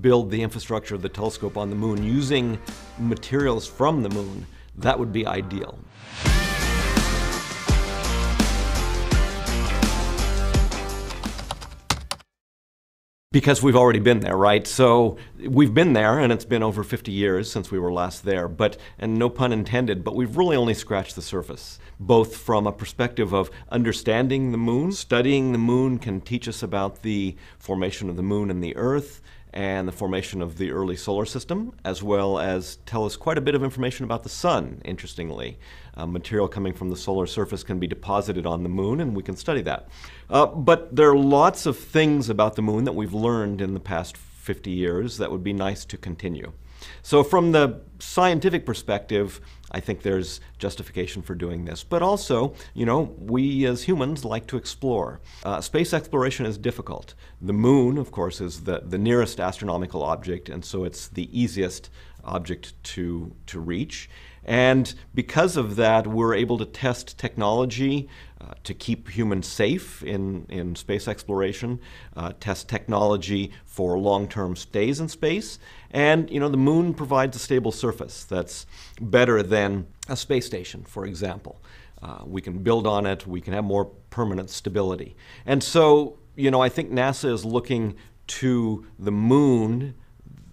build the infrastructure of the telescope on the moon using materials from the moon, that would be ideal. Because we've already been there, right? So we've been there, and it's been over 50 years since we were last there, but, and no pun intended, but we've really only scratched the surface, both from a perspective of understanding the moon. Studying the moon can teach us about the formation of the moon and the Earth, and the formation of the early solar system, as well as tell us quite a bit of information about the sun, interestingly. Material coming from the solar surface can be deposited on the moon, and we can study that. But there are lots of things about the moon that we've learned in the past 50 years that would be nice to continue. So from the scientific perspective, I think there's justification for doing this. But also, you know, we as humans like to explore. Space exploration is difficult. The moon, of course, is the nearest astronomical object, and so it's the easiest object to reach. And because of that, we're able to test technology to keep humans safe in space exploration, test technology for long-term stays in space. And, you know, the moon provides a stable surface that's better than a space station, for example. We can build on it, we can have more permanent stability. And so, you know, I think NASA is looking to the moon,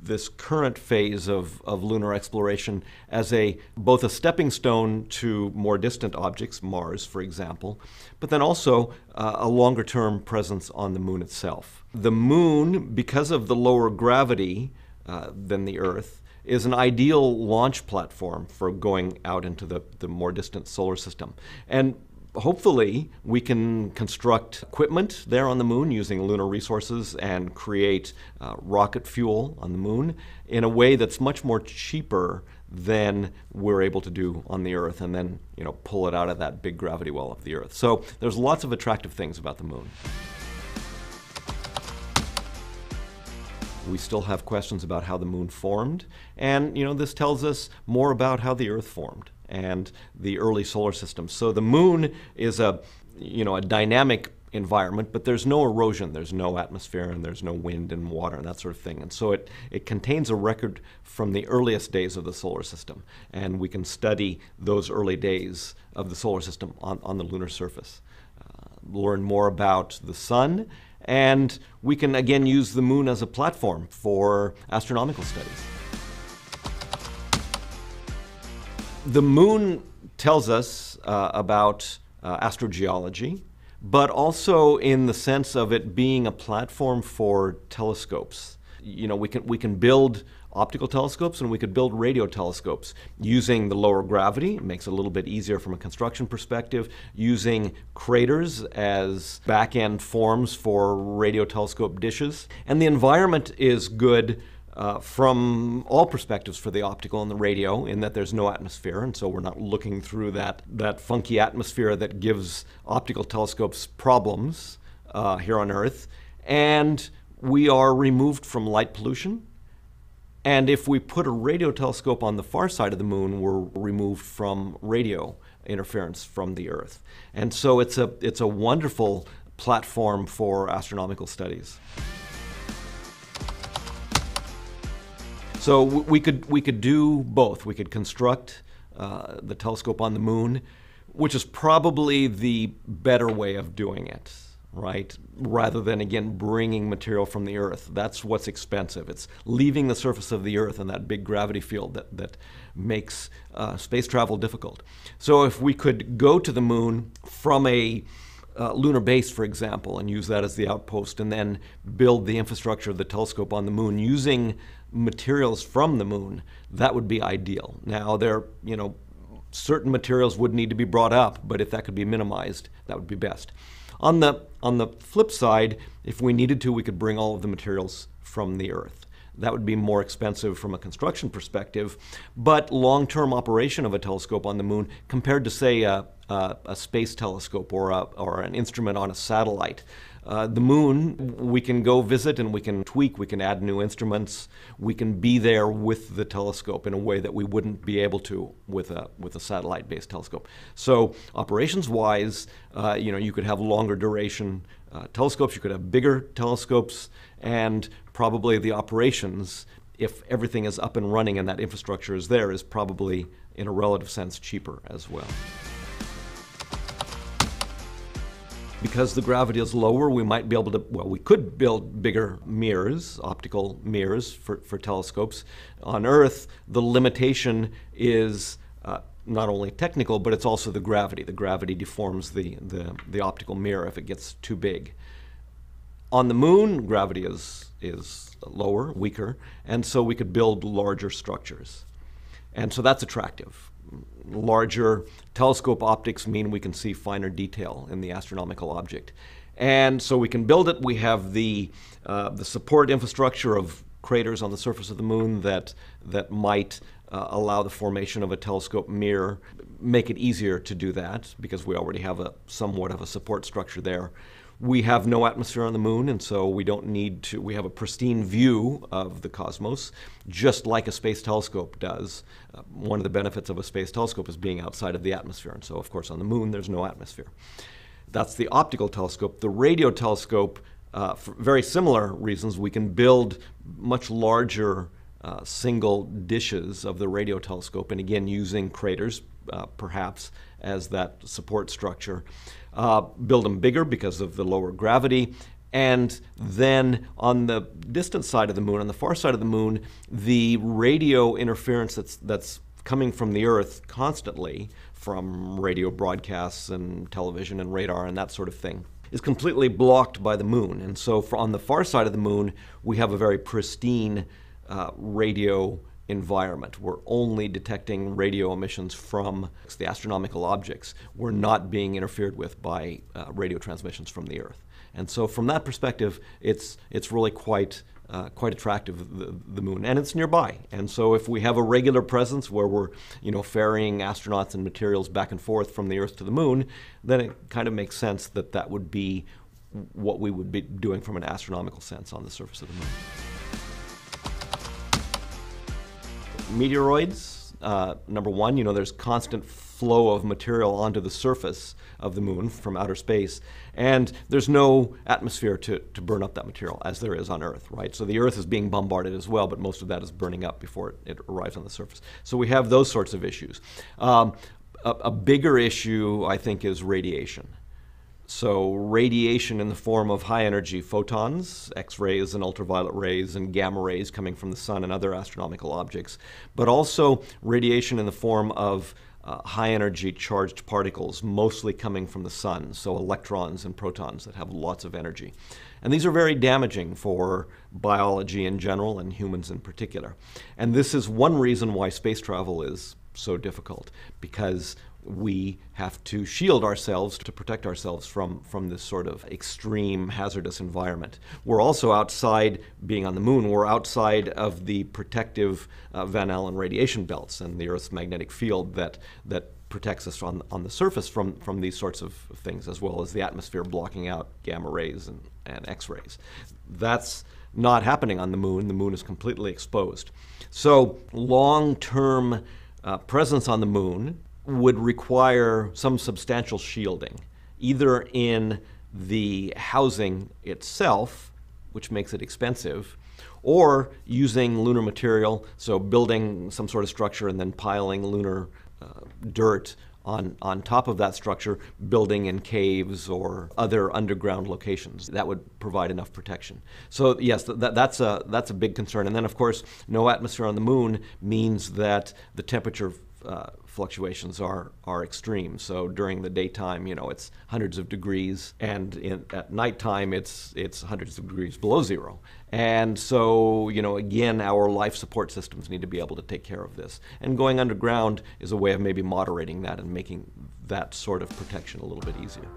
this current phase of lunar exploration, as both a stepping stone to more distant objects, Mars, for example, but then also a longer-term presence on the moon itself. The moon, because of the lower gravity than the Earth, is an ideal launch platform for going out into the more distant solar system. And hopefully, we can construct equipment there on the moon using lunar resources and create rocket fuel on the moon in a way that's much more cheaper than we're able to do on the Earth, and then, you know, pull it out of that big gravity well of the Earth. So there's lots of attractive things about the moon. We still have questions about how the moon formed, and, you know, this tells us more about how the Earth formed and the early solar system. So the moon is a, you know, a dynamic environment, but there's no erosion, there's no atmosphere, and there's no wind and water and that sort of thing. And so it contains a record from the earliest days of the solar system, and we can study those early days of the solar system on the lunar surface. Learn more about the sun, and we can again use the moon as a platform for astronomical studies. The moon tells us about astrogeology, but also in the sense of it being a platform for telescopes. You know, we can build optical telescopes, and we could build radio telescopes using the lower gravity. It makes it a little bit easier from a construction perspective, using craters as back-end forms for radio telescope dishes. And the environment is good from all perspectives for the optical and the radio, in that there's no atmosphere, and so we're not looking through that funky atmosphere that gives optical telescopes problems here on Earth. And we are removed from light pollution. And if we put a radio telescope on the far side of the moon, we're removed from radio interference from the Earth. And so it's a wonderful platform for astronomical studies. So we could do both. We could construct the telescope on the moon, which is probably the better way of doing it, right? Rather than, again, bringing material from the Earth. That's what's expensive. It's leaving the surface of the Earth and that big gravity field that makes space travel difficult. So if we could go to the moon from a lunar base, for example, and use that as the outpost, and then build the infrastructure of the telescope on the moon using materials from the moon, that would be ideal. Now, you know, certain materials would need to be brought up, but if that could be minimized, that would be best. On the flip side, if we needed to, we could bring all of the materials from the Earth. That would be more expensive from a construction perspective, but long-term operation of a telescope on the moon compared to, say, a, a space telescope or an instrument on a satellite. The moon, we can go visit and we can tweak, we can add new instruments, we can be there with the telescope in a way that we wouldn't be able to with a satellite-based telescope. So operations-wise, you know, you could have longer duration telescopes, you could have bigger telescopes, and probably the operations, if everything is up and running and that infrastructure is there, is probably in a relative sense cheaper as well. Because the gravity is lower, we might be able to, well, we could build bigger mirrors, optical mirrors for telescopes. On Earth, the limitation is not only technical, but it's also the gravity. The gravity deforms the optical mirror if it gets too big. On the moon, gravity is lower, weaker, and so we could build larger structures. And so that's attractive. Larger telescope optics mean we can see finer detail in the astronomical object. And so we can build it. We have the support infrastructure of craters on the surface of the moon that might allow the formation of a telescope mirror, make it easier to do that because we already have somewhat of a support structure there. We have no atmosphere on the moon, and so we don't need to, we have a pristine view of the cosmos, just like a space telescope does. One of the benefits of a space telescope is being outside of the atmosphere, and so of course on the moon there's no atmosphere. That's the optical telescope. The radio telescope, for very similar reasons, we can build much larger single dishes of the radio telescope, and again using craters perhaps as that support structure. Build them bigger because of the lower gravity, and then on the distant side of the moon, on the far side of the moon, the radio interference that's coming from the Earth constantly, from radio broadcasts and television and radar and that sort of thing, is completely blocked by the moon. And so on the far side of the moon, we have a very pristine radio environment. We're only detecting radio emissions from the astronomical objects. We're not being interfered with by radio transmissions from the Earth. And so from that perspective, it's really quite attractive, the moon, and it's nearby. And so if we have a regular presence where we're, you know, ferrying astronauts and materials back and forth from the Earth to the moon, then it kind of makes sense that that would be what we would be doing from an astronomical sense on the surface of the moon. Meteoroids, number one, you know, there's constant flow of material onto the surface of the moon from outer space, and there's no atmosphere to burn up that material as there is on Earth, right? So the Earth is being bombarded as well, but most of that is burning up before it arrives on the surface. So we have those sorts of issues. A bigger issue, I think, is radiation. So radiation in the form of high-energy photons, X-rays and ultraviolet rays and gamma rays coming from the sun and other astronomical objects, but also radiation in the form of high-energy charged particles, mostly coming from the sun, so electrons and protons that have lots of energy. And these are very damaging for biology in general and humans in particular. And this is one reason why space travel is so difficult, because we have to shield ourselves to protect ourselves from this sort of extreme hazardous environment. We're also outside, being on the moon, we're outside of the protective Van Allen radiation belts and the Earth's magnetic field that protects us on the surface from these sorts of things, as well as the atmosphere blocking out gamma rays and X-rays. That's not happening on the moon. The moon is completely exposed. So long-term presence on the moon would require some substantial shielding, either in the housing itself, which makes it expensive, or using lunar material, so building some sort of structure and then piling lunar dirt on top of that structure, building in caves or other underground locations. That would provide enough protection. So yes, that's a big concern. And then of course, no atmosphere on the moon means that the temperature fluctuations are extreme. So during the daytime, you know, it's hundreds of degrees, and at nighttime it's hundreds of degrees below zero. And so, you know, again, our life support systems need to be able to take care of this. And going underground is a way of maybe moderating that and making that sort of protection a little bit easier.